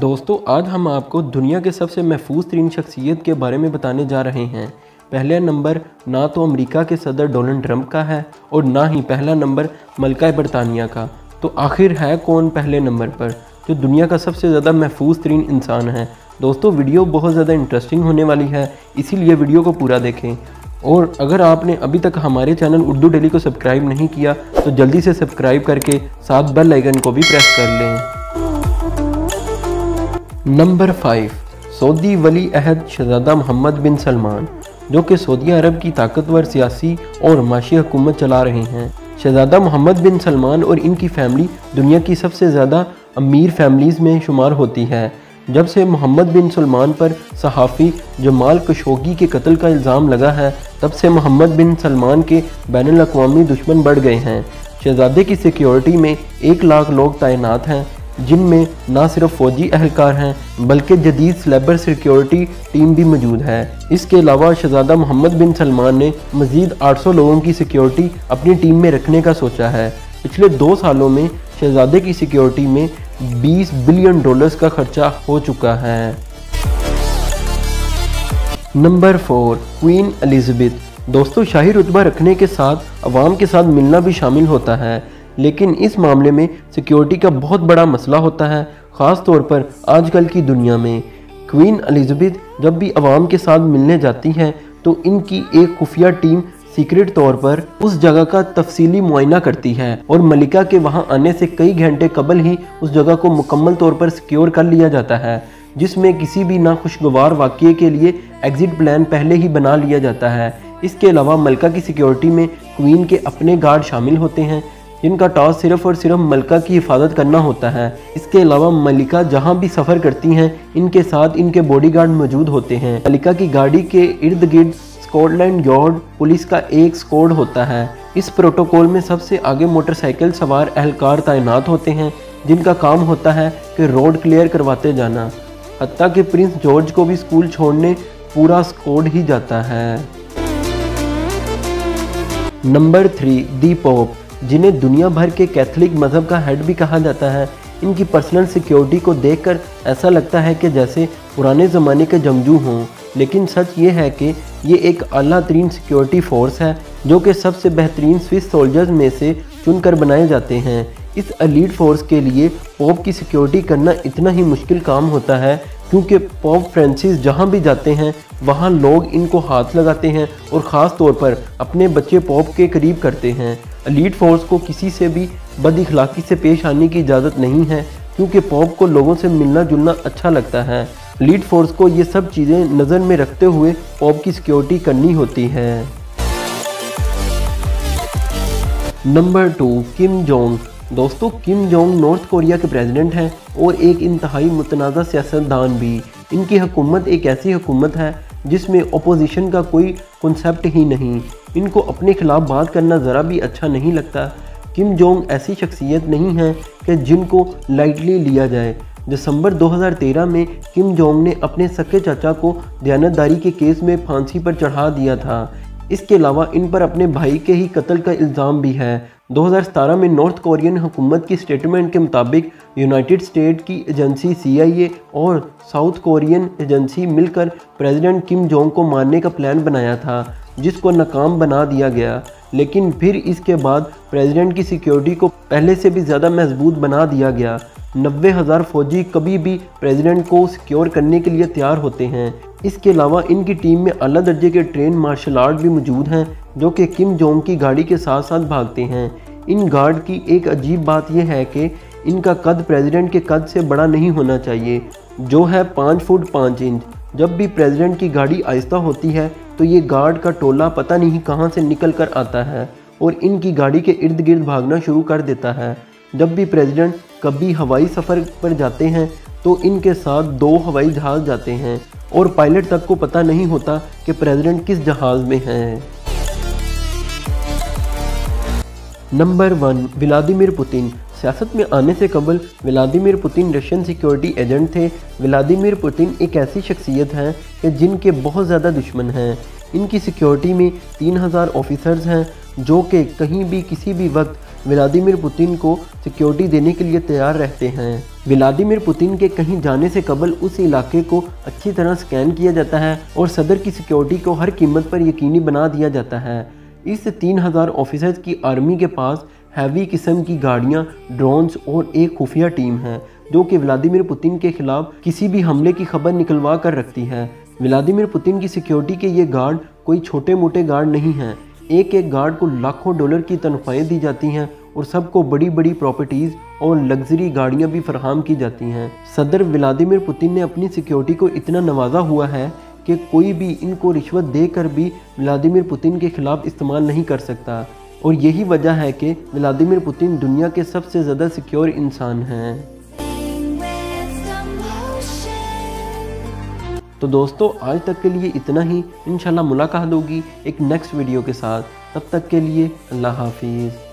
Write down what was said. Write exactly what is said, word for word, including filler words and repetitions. दोस्तों आज हम आपको दुनिया के सबसे महफूज तरीन शख्सियत के बारे में बताने जा रहे हैं। पहला नंबर ना तो अमेरिका के सदर डोनाल्ड ट्रंप का है और ना ही पहला नंबर मलका बरतानिया का। तो आखिर है कौन पहले नंबर पर जो दुनिया का सबसे ज़्यादा महफूज तरीन इंसान है? दोस्तों वीडियो बहुत ज़्यादा इंटरेस्टिंग होने वाली है, इसीलिए वीडियो को पूरा देखें। और अगर आपने अभी तक हमारे चैनल उर्दू डेली को सब्सक्राइब नहीं किया तो जल्दी से सब्सक्राइब करके साथ बेल आइकन को भी प्रेस कर लें। नंबर फाइव सऊदी वली अहद शहजादा मोहम्मद बिन सलमान, जो कि सऊदी अरब की ताकतवर सियासी और माशी हुकूमत चला रहे हैं। शहजादा मोहम्मद बिन सलमान और इनकी फैमिली दुनिया की सबसे ज़्यादा अमीर फैमिलीज़ में शुमार होती है। जब से मोहम्मद बिन सलमान पर सहाफ़ी जमाल खशोगी के कत्ल का इल्ज़ाम लगा है, तब से मोहम्मद बिन सलमान के बैनुल अक़वामी दुश्मन बढ़ गए हैं। शहजादे की सिक्योरिटी में एक लाख लोग तैनात हैं, जिनमें ना सिर्फ फ़ौजी अहलकार हैं बल्कि जदीद साइबर सिक्योरिटी टीम भी मौजूद है। इसके अलावा शहजादा मोहम्मद बिन सलमान ने मज़ीद आठ सौ लोगों की सिक्योरिटी अपनी टीम में रखने का सोचा है। पिछले दो सालों में शहजादे की सिक्योरिटी में बीस बिलियन डॉलर्स का खर्चा हो चुका है। Number four Queen Elizabeth. दोस्तों शाही रुतबा रखने के साथ अवाम के साथ मिलना भी शामिल होता है, लेकिन इस मामले में सिक्योरिटी का बहुत बड़ा मसला होता है, ख़ास तौर पर आजकल की दुनिया में। क्वीन एलिजाबेथ जब भी अवाम के साथ मिलने जाती हैं तो इनकी एक खुफिया टीम सीक्रेट तौर पर उस जगह का तफसीली मुआयना करती है और मलिका के वहां आने से कई घंटे कबल ही उस जगह को मुकम्मल तौर पर सिक्योर कर लिया जाता है, जिसमें किसी भी नाखुशगवार वाक़े के लिए एग्ज़िट प्लान पहले ही बना लिया जाता है। इसके अलावा मलिका की सिक्योरिटी में क्वीन के अपने गार्ड शामिल होते हैं, जिनका टास्क सिर्फ और सिर्फ मलिका की हिफाजत करना होता है। इसके अलावा मलिका जहां भी सफ़र करती हैं, इनके साथ इनके बॉडीगार्ड मौजूद होते हैं। मलिका की गाड़ी के इर्द गिर्द स्कॉटलैंड यार्ड पुलिस का एक स्क्वाड होता है। इस प्रोटोकॉल में सबसे आगे मोटरसाइकिल सवार अहलकार तैनात होते हैं, जिनका काम होता है कि रोड क्लियर करवाते जाना। हत्ता कि प्रिंस जॉर्ज को भी स्कूल छोड़ने पूरा स्क्वाड ही जाता है। नंबर थ्री दी पोप, जिन्हें दुनिया भर के कैथोलिक मजहब का हेड भी कहा जाता है। इनकी पर्सनल सिक्योरिटी को देखकर ऐसा लगता है कि जैसे पुराने ज़माने के जंगजू हों, लेकिन सच ये है कि ये एक आला तरीन सिक्योरिटी फोर्स है जो कि सबसे बेहतरीन स्विस सोल्जर्स में से चुनकर बनाए जाते हैं। इस एलीट फोर्स के लिए पोप की सिक्योरिटी करना इतना ही मुश्किल काम होता है, क्योंकि पोप फ्रांसिस जहां भी जाते हैं वहां लोग इनको हाथ लगाते हैं और ख़ास तौर पर अपने बच्चे पोप के करीब करते हैं। एलीट फोर्स को किसी से भी बदअखलाकी से पेश आने की इजाज़त नहीं है, क्योंकि पोप को लोगों से मिलना जुलना अच्छा लगता है। लीड फोर्स को ये सब चीज़ें नज़र में रखते हुए पॉप की सिक्योरिटी करनी होती है। Number two Kim Jong. दोस्तों किम जोंग नॉर्थ कोरिया के प्रेसिडेंट हैं और एक इंतहाई मुतनाज़ा सियासतदान भी। इनकी हुकूमत एक ऐसी हुकूमत है जिसमें अपोजिशन का कोई कॉन्सेप्ट ही नहीं। इनको अपने खिलाफ बात करना ज़रा भी अच्छा नहीं लगता। किम जोंग ऐसी शख्सियत नहीं है कि जिनको लाइटली लिया जाए। दिसंबर दो हज़ार तेरह में किम जोंग ने अपने सके चाचा को दयानतदारी के केस में फांसी पर चढ़ा दिया था। इसके अलावा इन पर अपने भाई के ही कत्ल का इल्ज़ाम भी है। दो हज़ार सत्रह में नॉर्थ कोरियन हुकूमत की स्टेटमेंट के मुताबिक यूनाइटेड स्टेट की एजेंसी सी आई ए और साउथ कोरियन एजेंसी मिलकर प्रेसिडेंट किम जोंग को मारने का प्लान बनाया था, जिसको नाकाम बना दिया गया। लेकिन फिर इसके बाद प्रेसिडेंट की सिक्योरिटी को पहले से भी ज़्यादा मजबूत बना दिया गया। नब्बे हज़ार फौजी कभी भी प्रेसिडेंट को सिक्योर करने के लिए तैयार होते हैं। इसके अलावा इनकी टीम में अला दर्जे के ट्रेन मार्शल आर्ट भी मौजूद हैं, जो कि किम जोंग की गाड़ी के साथ साथ भागते हैं। इन गार्ड की एक अजीब बात यह है कि इनका कद प्रेसिडेंट के कद से बड़ा नहीं होना चाहिए, जो है पाँच फुट पाँच इंच। जब भी प्रेसिडेंट की गाड़ी आहिस्ता होती है तो ये गार्ड का टोला पता नहीं कहाँ से निकल कर आता है और इनकी गाड़ी के इर्द गिर्द भागना शुरू कर देता है। जब भी प्रेसिडेंट कभी हवाई सफ़र पर जाते हैं तो इनके साथ दो हवाई जहाज़ जाते हैं और पायलट तक को पता नहीं होता कि प्रेसिडेंट किस जहाज़ में हैं। Number one Vladimir Putin. सियासत में आने से कबल Vladimir Putin Russian security agent थे। व्लादिमीर पुतिन एक ऐसी शख्सियत हैं कि जिनके बहुत ज़्यादा दुश्मन हैं। इनकी सिक्योरिटी में तीन हज़ार ऑफिसर्स हैं, जो कि कहीं भी किसी भी वक्त व्लादिमीर पुतिन को सिक्योरिटी देने के लिए तैयार रहते हैं। व्लादिमीर पुतिन के कहीं जाने से कबल उस इलाके को अच्छी तरह स्कैन किया जाता है और सदर की सिक्योरिटी को हर कीमत पर यकीनी बना दिया जाता है। इस तीन हज़ार ऑफिसर्स की आर्मी के पास हैवी किस्म की गाड़ियाँ, ड्रोन्स और एक खुफिया टीम है जो कि व्लादिमीर पुतिन के खिलाफ किसी भी हमले की खबर निकलवा कर रखती है। व्लादिमीर पुतिन की सिक्योरिटी के ये गार्ड कोई छोटे मोटे गार्ड नहीं हैं। एक एक गार्ड को लाखों डॉलर की तनख्वाहें दी जाती हैं और सबको बड़ी बड़ी प्रॉपर्टीज़ और लग्जरी गाड़ियां भी फराहम की जाती हैं। सदर व्लादिमीर पुतिन ने अपनी सिक्योरिटी को इतना नवाजा हुआ है कि कोई भी इनको रिश्वत देकर भी व्लादिमीर पुतिन के खिलाफ इस्तेमाल नहीं कर सकता और यही वजह है कि व्लादिमीर पुतिन दुनिया के सबसे ज़्यादा सिक्योर इंसान हैं। तो दोस्तों, आज तक के लिए इतना ही। इंशाल्लाह मुलाकात होगी एक नेक्स्ट वीडियो के साथ। तब तक के लिए अल्लाह हाफिज़।